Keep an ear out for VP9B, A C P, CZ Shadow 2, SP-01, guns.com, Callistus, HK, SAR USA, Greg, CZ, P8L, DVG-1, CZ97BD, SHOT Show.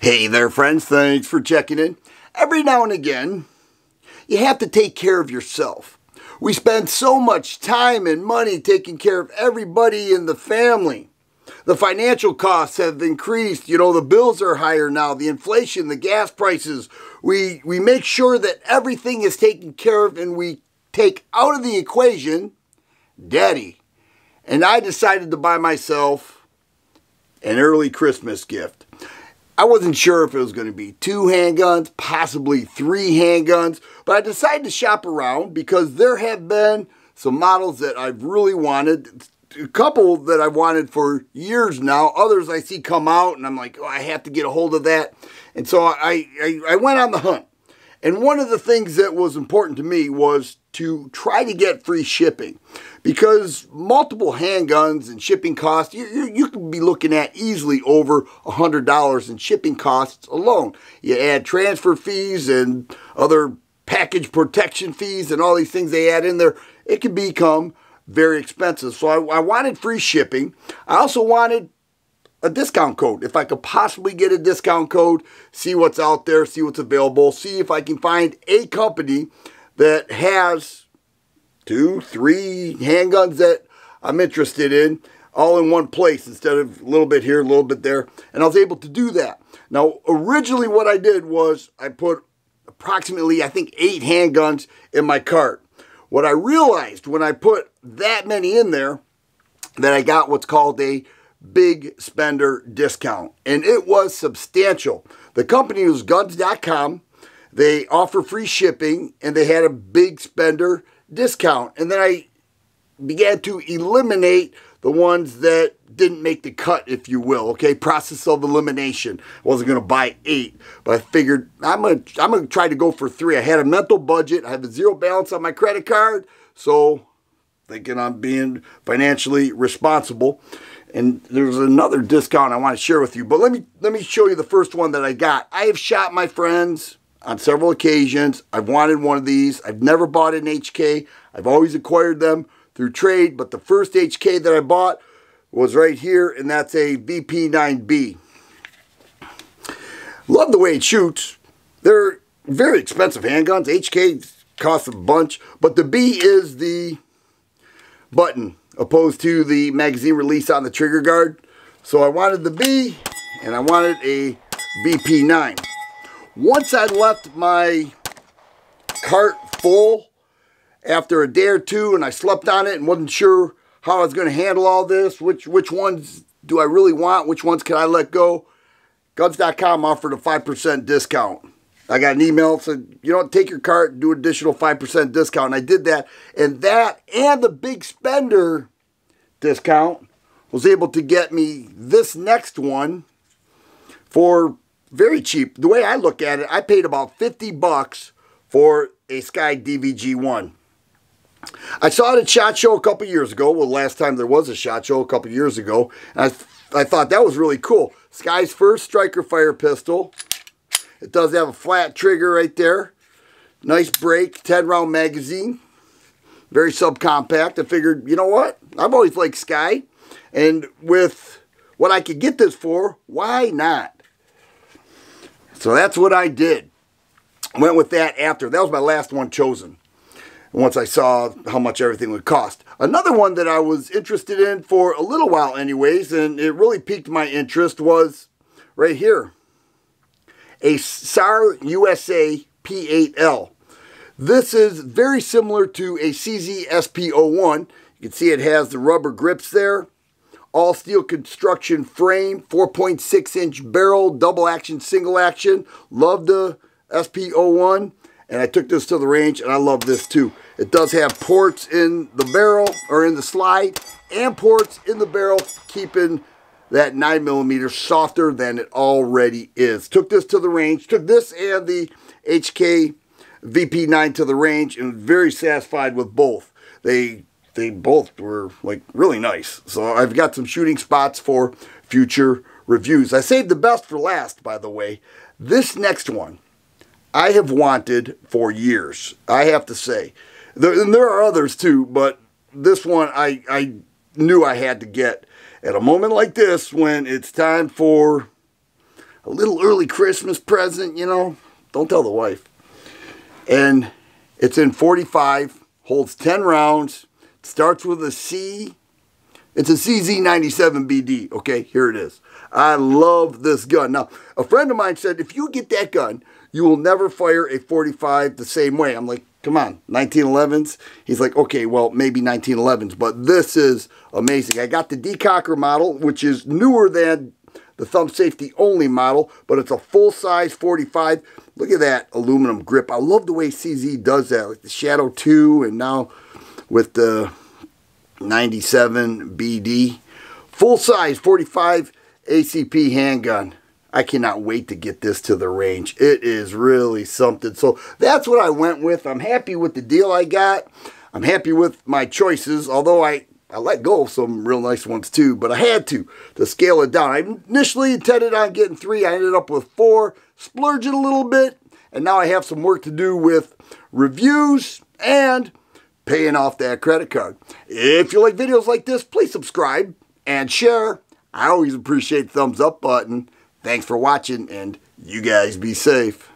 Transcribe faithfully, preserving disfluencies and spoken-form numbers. Hey there, friends. Thanks for checking in. Every now and again, you have to take care of yourself. We spend so much time and money taking care of everybody in the family. The financial costs have increased. You know, the bills are higher now, the inflation, the gas prices. We, we make sure that everything is taken care of, and we take out of the equation daddy. And I decided to buy myself an early Christmas gift. I wasn't sure if it was going to be two handguns, possibly three handguns, but I decided to shop around because there have been some models that I've really wanted, a couple that I've wanted for years now, others I see come out and I'm like, oh, I have to get a hold of that. And so I, I, I went on the hunt. And one of the things that was important to me was to try to get free shipping, because multiple handguns and shipping costs, you, you, you could be looking at easily over one hundred dollars in shipping costs alone. You add transfer fees and other package protection fees and all these things they add in there, it could become very expensive. So I, I wanted free shipping. I also wanted a discount code. If I could possibly get a discount code, see what's out there, see what's available, see if I can find a company that has two, three handguns that I'm interested in all in one place instead of a little bit here, a little bit there. And I was able to do that. Now, originally what I did was I put approximately, I think, eight handguns in my cart. What I realized when I put that many in there, that I got what's called a big spender discount, and it was substantial. The company was guns dot com. They offer free shipping, and they had a big spender discount. And then I began to eliminate the ones that didn't make the cut, if you will. Okay, process of elimination. I wasn't going to buy eight, but I figured I'm going to I'm going to try to go for three. I had a mental budget. I have a zero balance on my credit card, so thinking I'm being financially responsible. And there's another discount I want to share with you, but let me let me show you the first one that I got. I have shot my friends on several occasions. I've wanted one of these. I've never bought an H K. I've always acquired them through trade, but the first H K that I bought was right here, and that's a V P nine B. Love the way it shoots. They're very expensive handguns. H K costs a bunch, but the B is the button, opposed to the magazine release on the trigger guard. So I wanted the B, and I wanted a V P nine. Once I left my cart full after a day or two, and I slept on it and wasn't sure how I was going to handle all this, which, which ones do I really want, which ones can I let go, guns dot com offered a five percent discount. I got an email, said, you know, take your cart, do additional five percent discount. And I did that. And that and the big spender discount was able to get me this next one for very cheap. The way I look at it, I paid about fifty bucks for a Sky D V G one. I saw it at SHOT Show a couple years ago. Well, last time there was a SHOT Show a couple years ago. And I, th I thought that was really cool. Sky's first striker fire pistol. It does have a flat trigger right there. Nice break, ten round magazine. Very subcompact. I figured, you know what? I've always liked Sky. And with what I could get this for, why not? So that's what I did. Went with that after. That was my last one chosen, once I saw how much everything would cost. Another one that I was interested in for a little while anyways, and it really piqued my interest, was right here. A S A R U S A P eight L. This is very similar to a C Z S P oh one. You can see it has the rubber grips there. All steel construction frame, four point six inch barrel, double action, single action. Love the S P oh one. And I took this to the range, and I love this too. It does have ports in the barrel, or in the slide, and ports in the barrel, keeping that nine millimeter softer than it already is. Took this to the range, took this and the H K V P nine to the range, and very satisfied with both. They they both were like really nice. So I've got some shooting spots for future reviews. I saved the best for last, by the way. This next one I have wanted for years, I have to say. There, and there are others too, but this one I, I knew I had to get. At a moment like this, when it's time for a little early Christmas present, you know. Don't tell the wife. And it's in forty-five, holds ten rounds, starts with a C. It's a C Z ninety-seven B D. Okay, here it is. I love this gun. Now, a friend of mine said, if you get that gun, you will never fire a forty-five the same way. I'm like, come on, nineteen elevens? He's like, okay, well, maybe nineteen elevens, but this is amazing. I got the Decocker model, which is newer than the thumb safety only model, but it's a full-size forty-five. Look at that aluminum grip. I love the way C Z does that, like the Shadow two and now with the ninety-seven B D. Full-size forty-five A C P handgun. I cannot wait to get this to the range. It is really something. So that's what I went with. I'm happy with the deal I got. I'm happy with my choices, although I, I let go of some real nice ones too, but I had to, to scale it down. I initially intended on getting three. I ended up with four, splurging a little bit, and now I have some work to do with reviews and paying off that credit card. If you like videos like this, please subscribe and share. I always appreciate the thumbs up button. Thanks for watching, and you guys be safe.